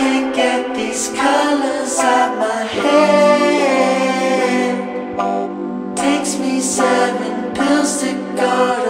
can't get these colors out my head. Takes me 7 pills to go to